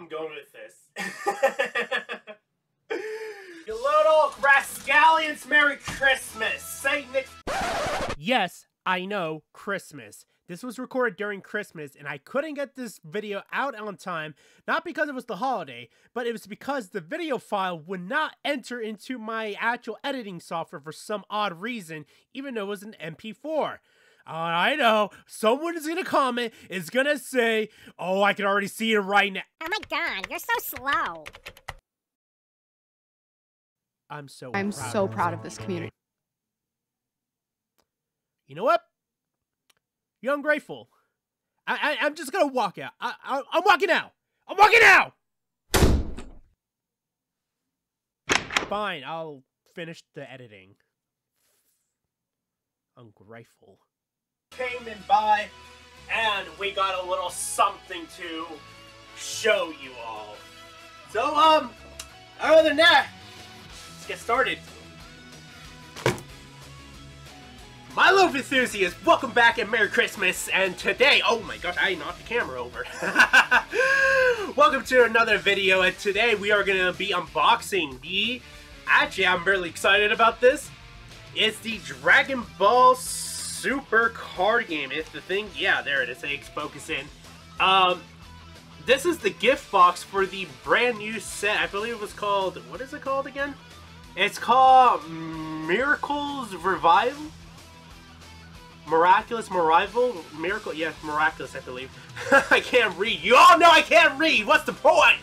I'm going with this. You little rascallions, Merry Christmas! Saint Nick. Yes, I know, Christmas. This was recorded during Christmas, and I couldn't get this video out on time, not because it was the holiday, but it was because the video file would not enter into my actual editing software for some odd reason, even though it was an MP4. I know, someone is gonna comment, is gonna say, oh, I can already see it right now. Oh my god, you're so slow. I'm so proud of this community. You know what? You're ungrateful. I'm just gonna walk out. I'm walking out. I'm walking out! Fine, I'll finish the editing. Ungrateful. Came in by, and we got a little something to show you all. So, other than that, let's get started. My Loaf enthusiasts, welcome back and Merry Christmas, and today, oh my gosh, I knocked the camera over. Welcome to another video, and today we are going to be unboxing the, actually I'm really excited about this, it's the Dragon Ball Super Card Game. It's the thing, yeah, there it is, it's focusing. This is the gift box for the brand new set. I believe it was called, what is it called again? It's called Miracles Revival? Miraculous, I believe. I can't read. You all know I can't read. What's the point?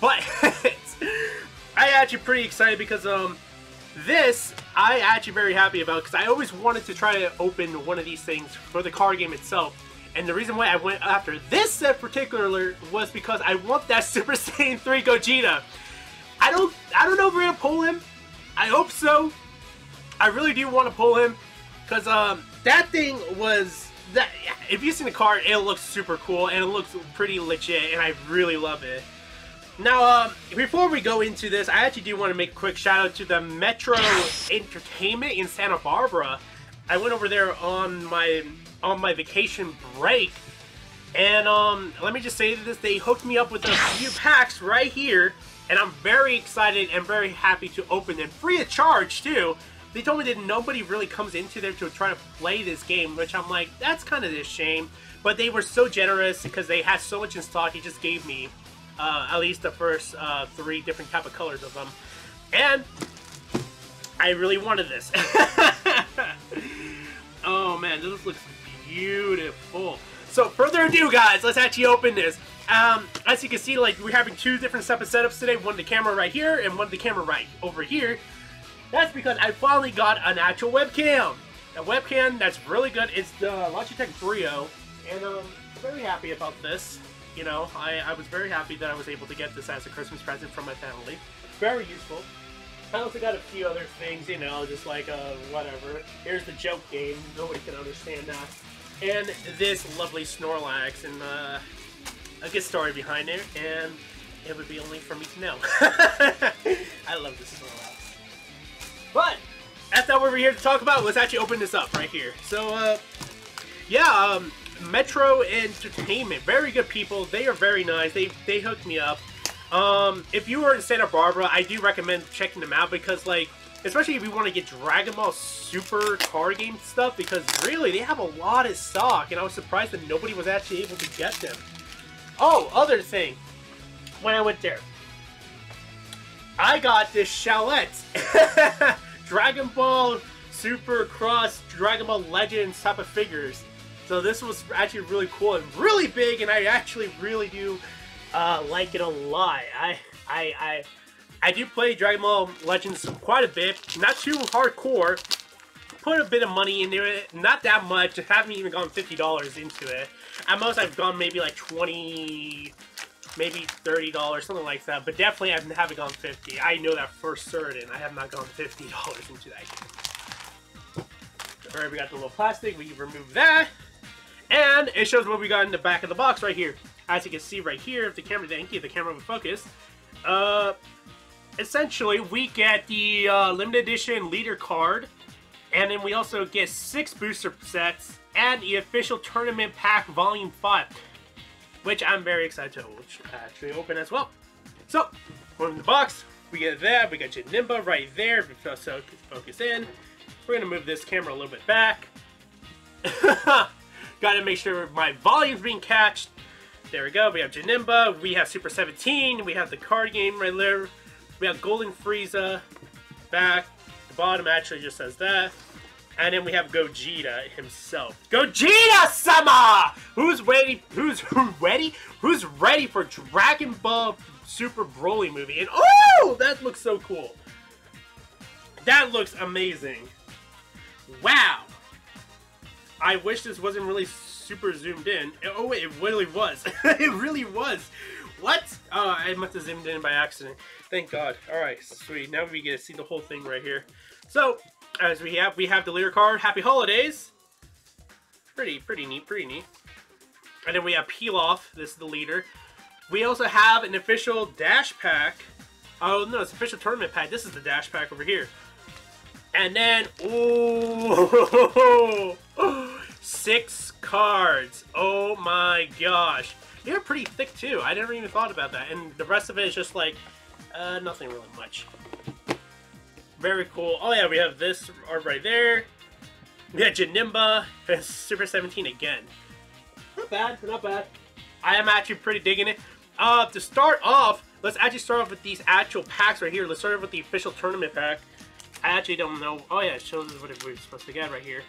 But I actually pretty excited because this I actually very happy about because I always wanted to try to open one of these things for the card game itself. And the reason why I went after this set particular was because I want that Super Saiyan 3 Gogeta. I don't know if we're gonna pull him. I hope so. I really do want to pull him because that thing was, that if you've seen the card, it looks super cool and it looks pretty legit and I really love it. Now, before we go into this, I actually do want to make a quick shout out to the Metro Entertainment in Santa Barbara. I went over there on my vacation break and let me just say this, they hooked me up with a few packs right here and I'm very excited and very happy to open them free of charge too. They told me that nobody really comes into there to try to play this game, which I'm like, that's kind of a shame. But they were so generous because they had so much in stock. He just gave me at least the first three different type of colors of them. And I really wanted this. Oh man, this looks beautiful. So further ado guys, let's actually open this. As you can see, like we're having two different type of setups today. One the camera right here and one the camera right over here. That's because I finally got an actual webcam. A webcam that's really good. It's the Logitech Brio. And I'm very happy about this. You know, I was very happy that I was able to get this as a Christmas present from my family. Very useful. I also got a few other things, you know, just like whatever. Here's the joke game. Nobody can understand that. And this lovely Snorlax. And a good story behind it. And it would be only for me to know. I love this Snorlax. But that's not what we're here to talk about. Let's actually open this up right here. So, yeah, Metro Entertainment, very good people. They are very nice. They hooked me up. If you are in Santa Barbara, I do recommend checking them out because, like, especially if you want to get Dragon Ball Super Card Game stuff, because really they have a lot of stock, and I was surprised that nobody was actually able to get them. Oh, other thing, when I went there, I got this Shallette Dragon Ball Super Cross Dragon Ball Legends type of figures. So this was actually really cool and really big, and I actually really do like it a lot. I do play Dragon Ball Legends quite a bit, not too hardcore. Put a bit of money into it, not that much. I haven't even gone $50 into it. At most, I've gone maybe like $20. Maybe $30, something like that, but definitely I haven't gone $50. I know that for certain. I have not gone $50 into that game. Alright, we got the little plastic. We remove that. And it shows what we got in the back of the box right here. As you can see right here, if the camera didn't get the camera would focus. Essentially, we get the limited edition leader card. And then we also get 6 booster sets and the official tournament pack volume 5. which I'm very excited to actually open as well. So, from the box, we get that, we got your Nimba right there, if you focus in. We're gonna move this camera a little bit back. Gotta make sure my volume's being catched. There we go, we have Janimba, we have Super 17, we have the card game right there, we have Golden Frieza, back, the bottom actually just says that, and then we have Gogeta himself. Gogeta-sama! Who's ready for Dragon Ball Super Broly movie? And oh, that looks so cool. That looks amazing. Wow. I wish this wasn't really super zoomed in. Oh wait, it really was. It really was. What? Oh, I must have zoomed in by accident. Thank God. All right, sweet. Now we get to see the whole thing right here. So, as we have the leader card. Happy Holidays. Pretty neat, pretty neat. And then we have Pilaf. This is the leader. We also have an official dash pack. Oh no, it's official tournament pack. This is the dash pack over here. And then, ooh, 6 cards. Oh my gosh. They're pretty thick too. I never even thought about that. And the rest of it is just like, nothing really much. Very cool. Oh yeah, we have this art right there. We have Janimba and Super 17 again. Not bad, not bad. I am actually pretty digging it. To start off, let's actually start off with these actual packs right here. Let's start off with the official tournament pack. I actually don't know. Oh yeah, it shows us what we're supposed to get right here.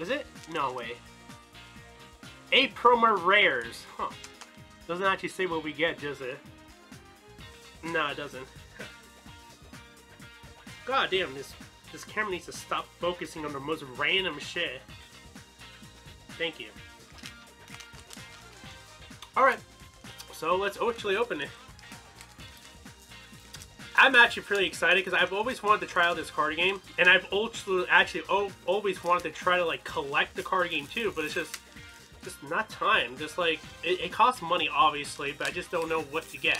Is it? No way. 8 promo rares. Huh. Doesn't actually say what we get, does it? No, it doesn't. God damn, this camera needs to stop focusing on the most random shit. Thank you. Alright. So let's actually open it. I'm actually pretty excited because I've always wanted to try out this card game, and I've also actually always wanted to try to like collect the card game too, but it's just not time. Just like it costs money obviously, but I just don't know what to get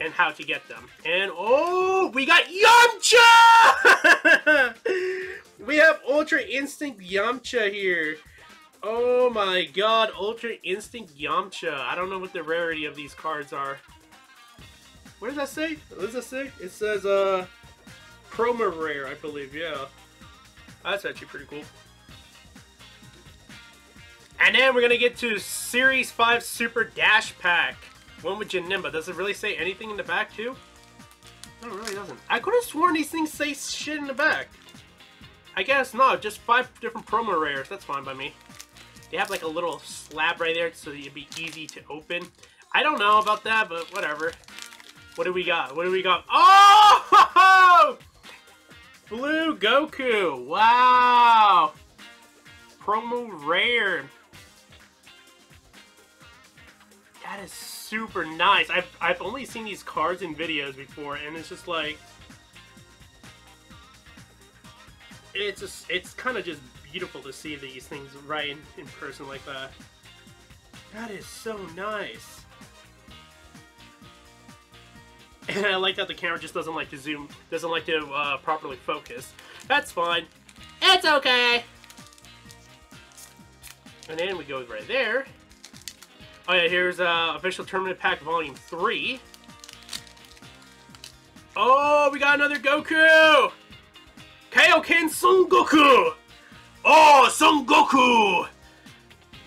and how to get them. And oh, we got Yamcha! We have Ultra Instinct Yamcha here. Oh my God, Ultra Instinct Yamcha. I don't know what the rarity of these cards are. What does that say? What does that say? It says, promo rare, I believe, yeah. That's actually pretty cool. And then we're gonna get to Series 5 Super Dash Pack. One with Janimba. Does it really say anything in the back, too? No, it really doesn't. I could've sworn these things say shit in the back. I guess not, just 5 different promo rares. That's fine by me. They have, like, a little slab right there so that it'd be easy to open. I don't know about that, but whatever. What do we got? What do we got? Oh! Blue Goku. Wow. Promo rare. That is super nice. I've only seen these cards in videos before, and it's just like... It's kind of just beautiful to see these things right in person like that. That is so nice. And I like that the camera just doesn't like to zoom, doesn't like to properly focus. That's fine. It's okay. And then we go right there. Oh yeah, here's official tournament pack volume 3. Oh, we got another Goku. Kaioken Son Goku. Oh, Son Goku.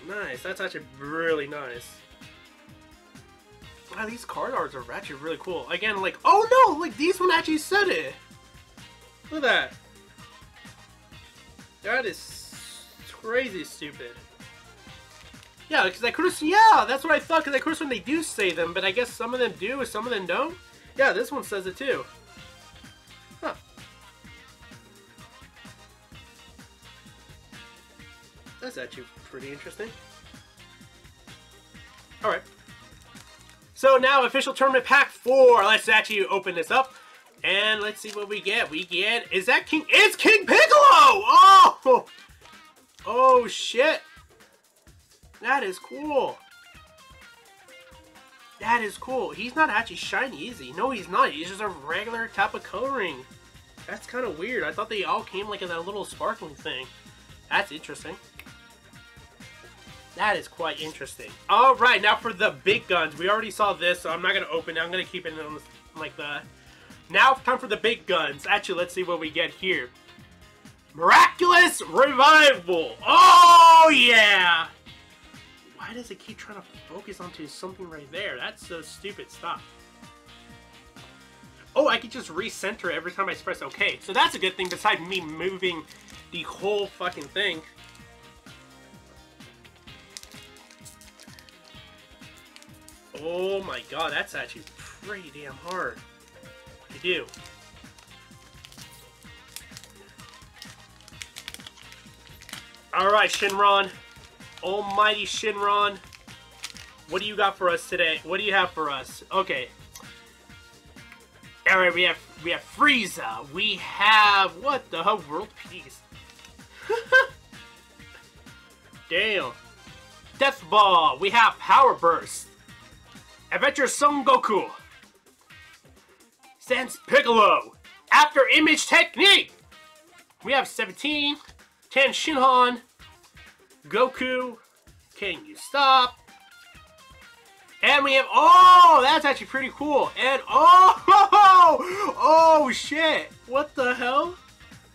Nice. That's actually really nice. Wow, these card arts are actually really cool. Again, like, oh no, like these one actually said it. Look at that. That is crazy stupid. Yeah, because I could have, yeah, that's what I thought, because I could have sworn they do say them, but I guess some of them do and some of them don't. Yeah, this one says it too. Huh. That's actually pretty interesting. Alright. So now, official tournament pack 4. Let's actually open this up, and let's see what we get. We get, is that King? It's King Piccolo! Oh! Oh shit! That is cool. That is cool. He's not actually shiny, is he? No, he's not. He's just a regular type of coloring. That's kind of weird. I thought they all came like in that little sparkling thing. That's interesting. That is quite interesting. All right, now for the big guns. We already saw this, so I'm not going to open it. I'm going to keep it on like that. Now, time for the big guns. Actually, let's see what we get here. Miraculous Revival. Oh, yeah. Why does it keep trying to focus onto something right there? That's so stupid. Stop. Oh, I can just recenter every time I press OK. So that's a good thing besides me moving the whole fucking thing. Oh my god, that's actually pretty damn hard to do. Alright, Shenron. Almighty Shenron. What do you got for us today? What do you have for us? Okay. Alright, we have Frieza. We have what the hell? World Peace. Damn. Death Ball. We have Power Burst. Adventure Son Goku. Sans Piccolo. After Image Technique. We have 17. Ten Shinhan. Goku. Can you stop? And we have, oh, that's actually pretty cool. And, oh shit. What the hell?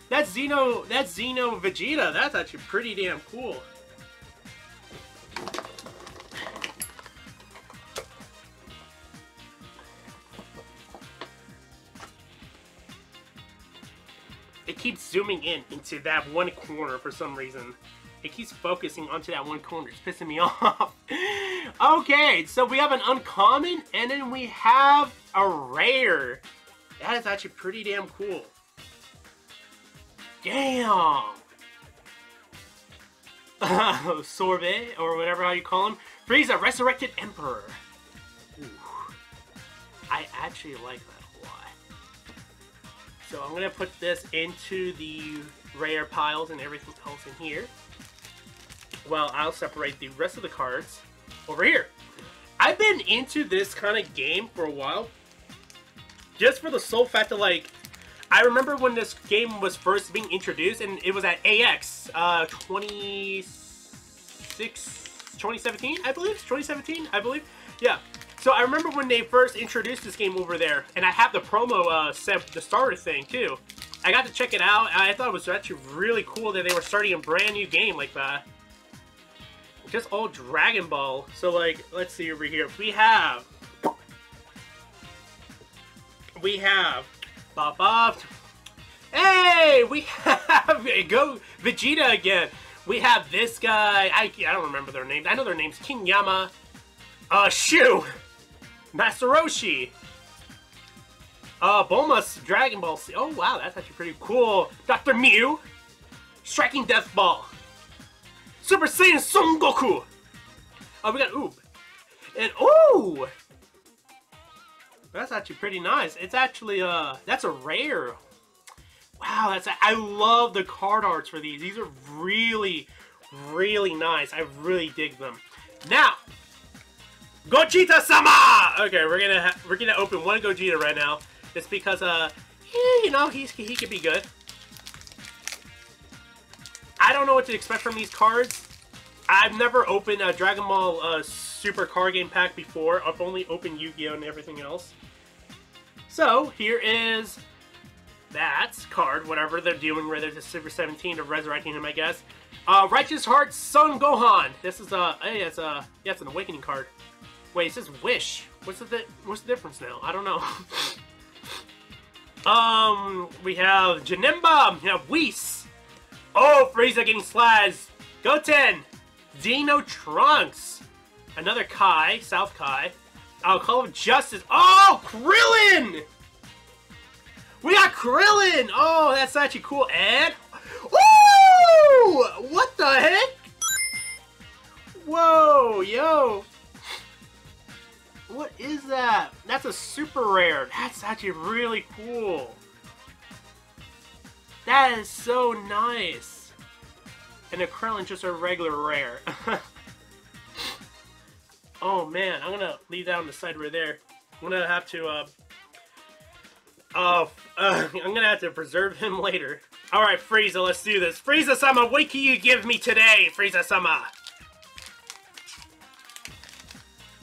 That's Xeno Vegeta. That's actually pretty damn cool. It keeps zooming in into that one corner for some reason. It keeps focusing onto that one corner. It's pissing me off. Okay, so we have an uncommon, and then we have a rare. That is actually pretty damn cool. Damn. Sorbet, or whatever how you call him. Frieza, Resurrected Emperor. Ooh. I actually like that a lot. So I'm going to put this into the rare piles and everything else in here. Well, I'll separate the rest of the cards over here. I've been into this kind of game for a while. Just for the sole fact that, like, I remember when this game was first being introduced, and it was at AX 2017, I believe. 2017, I believe. Yeah. So I remember when they first introduced this game over there, and I have the promo set, the starter thing, too. I got to check it out. I thought it was actually really cool that they were starting a brand new game like that. Just all Dragon Ball. So, like, let's see over here. We have Bob. Hey, we have Go Vegeta again. We have this guy. I don't remember their names. I know their names. King Yama. Shu. Master Roshi. Bulma's Dragon Ball. Oh wow, that's actually pretty cool. Dr. Mew. Striking Death Ball. Super Saiyan Son Goku! Oh, we got Oob. And ooh! That's actually pretty nice. It's actually, that's a rare. Wow, that's, I love the card arts for these. These are really, really nice. I really dig them. Now, Gogeta-sama! Okay, we're gonna open one Gogeta right now. Just because, you know, he could be good. I don't know what to expect from these cards. I've never opened a Dragon Ball Super Card Game pack before. I've only opened Yu-Gi-Oh! And everything else. So, here is that card, whatever they're doing, whether it's Super 17 or resurrecting him, I guess. Righteous Heart Son Gohan. This is a, hey, it's a, yeah, it's an awakening card. Wait, it says Wish. What's the difference now? I don't know. We have Janemba, we have Whis. Oh, Frieza getting slashed. Goten. Dino Trunks. Another Kai. South Kai. Call of Justice. Oh, Krillin! We got Krillin! Oh, that's actually cool. And... Ooh! What the heck? Whoa, yo. What is that? That's a super rare. That's actually really cool. That is so nice. And a Krillin, just a regular rare. Oh man, I'm gonna leave that on the side right there. I'm gonna have to, I'm gonna have to preserve him later. Alright, Frieza, let's do this. Frieza-sama, what can you give me today, Frieza-sama?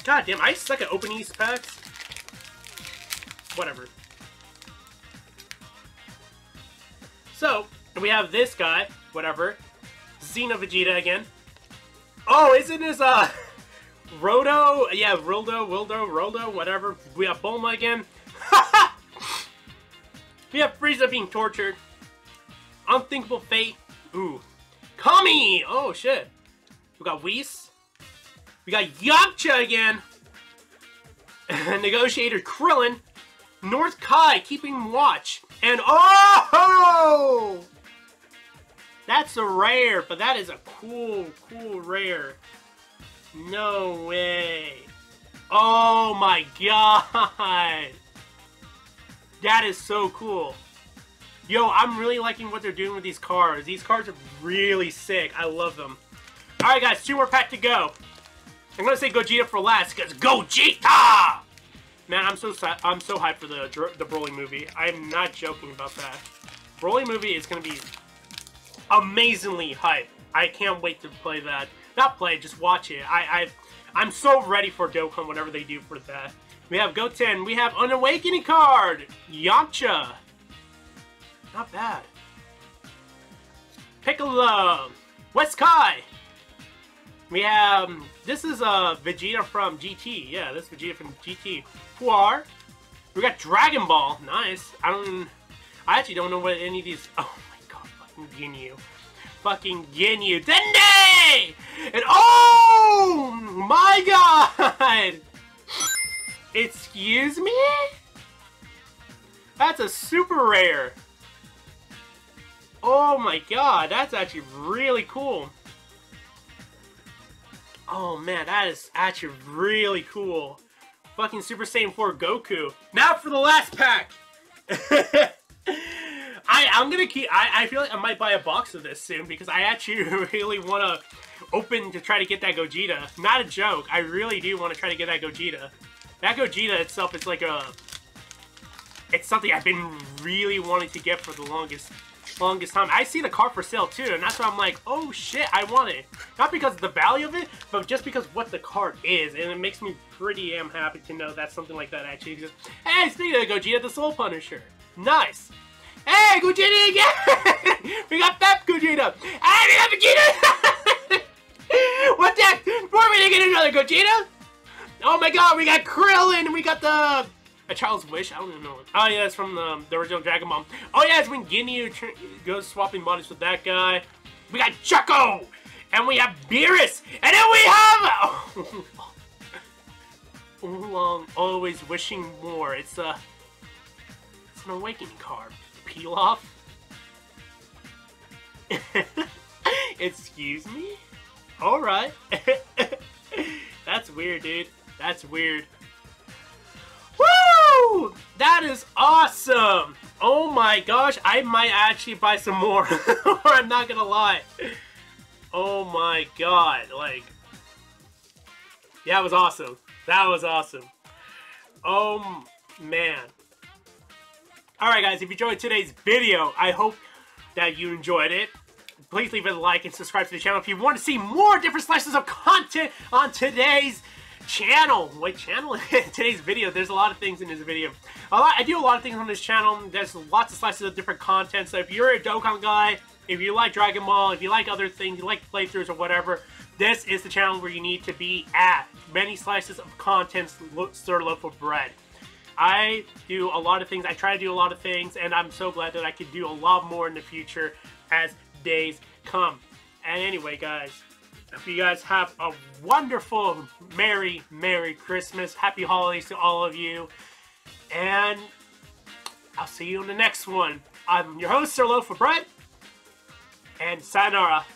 God damn, I suck at opening these packs. Whatever. So, we have this guy, whatever. Xeno Vegeta again. Oh, isn't this, Roto? Yeah, Roldo, whatever. We have Bulma again. We have Frieza being tortured. Unthinkable Fate. Ooh. Kami! Oh, shit. We got Whis. We got Yamcha again. Negotiator Krillin. North Kai keeping watch. And oh! That's a rare, but that is a cool, cool rare. No way. Oh my god. That is so cool. Yo, I'm really liking what they're doing with these cards. These cards are really sick. I love them. Alright guys, two more pack to go. I'm gonna say Gogeta for last because Gogeta! Man, I'm so hyped for the Broly movie. I'm not joking about that. Broly movie is gonna be amazingly hyped. I can't wait to play that. Not play, just watch it. I'm so ready for Dokkan, whatever they do for that. We have Goten. We have an Awakening card. Yamcha. Not bad. Piccolo. West Kai. We have... This is Vegeta from GT. Yeah, this is Vegeta from GT. Puar. We got Dragon Ball. Nice. I actually don't know what any of these... Oh my god. Fucking Ginyu. Fucking Ginyu. Dende! And oh my god! Excuse me? That's a super rare. Oh my god, that's actually really cool. Oh man, that is actually really cool. Fucking Super Saiyan 4 Goku. Now for the last pack! I'm gonna keep... I feel like I might buy a box of this soon because I actually really want to open to try to get that Gogeta. Not a joke, I really do want to try to get that Gogeta. That Gogeta itself is like a... It's something I've been really wanting to get for the longest time. I see the card for sale too, and that's why I'm like, oh shit, I want it. Not because of the value of it, but just because what the card is, and it makes me pretty damn happy to know that something like that actually exists. Hey, speaking of Gogeta, the Soul Punisher. Nice. Hey, Gogeta again! We got Fat Gogeta. Hey, we got Vegeta! What the heck? We're gonna get another Gogeta? Oh my god, we got Krillin, we got the... A Child's Wish? I don't even know. Oh yeah, it's from the original Dragon Ball. Oh yeah, it's when Ginyu goes swapping bodies with that guy. We got Choco! And we have Beerus! And then we have... Oolong always wishing more. It's an Awakening card. Pilaf? Excuse me? Alright. That's weird, dude. That's weird. Woo! That is awesome! Oh my gosh, I might actually buy some more. Or I'm not gonna lie. Oh my god, like... Yeah, it was awesome. That was awesome. Oh, man. Alright guys, if you enjoyed today's video, I hope that you enjoyed it. Please leave a like and subscribe to the channel if you want to see more different slices of content on today's channel. What channel? Today's video. There's a lot of things in this video. I do a lot of things on this channel. There's lots of slices of different content. So if you're a Dokkan guy, if you like Dragon Ball, if you like other things, you like playthroughs or whatever, this is the channel where you need to be at. Many slices of content, Sir Loaf of Bread. I do a lot of things. I try to do a lot of things, and I'm so glad that I could do a lot more in the future as days come. And anyway, guys, if you guys have a wonderful Merry Christmas, happy holidays to all of you, and I'll see you in the next one. I'm your host, Sir Loaf of Bread, and sayonara.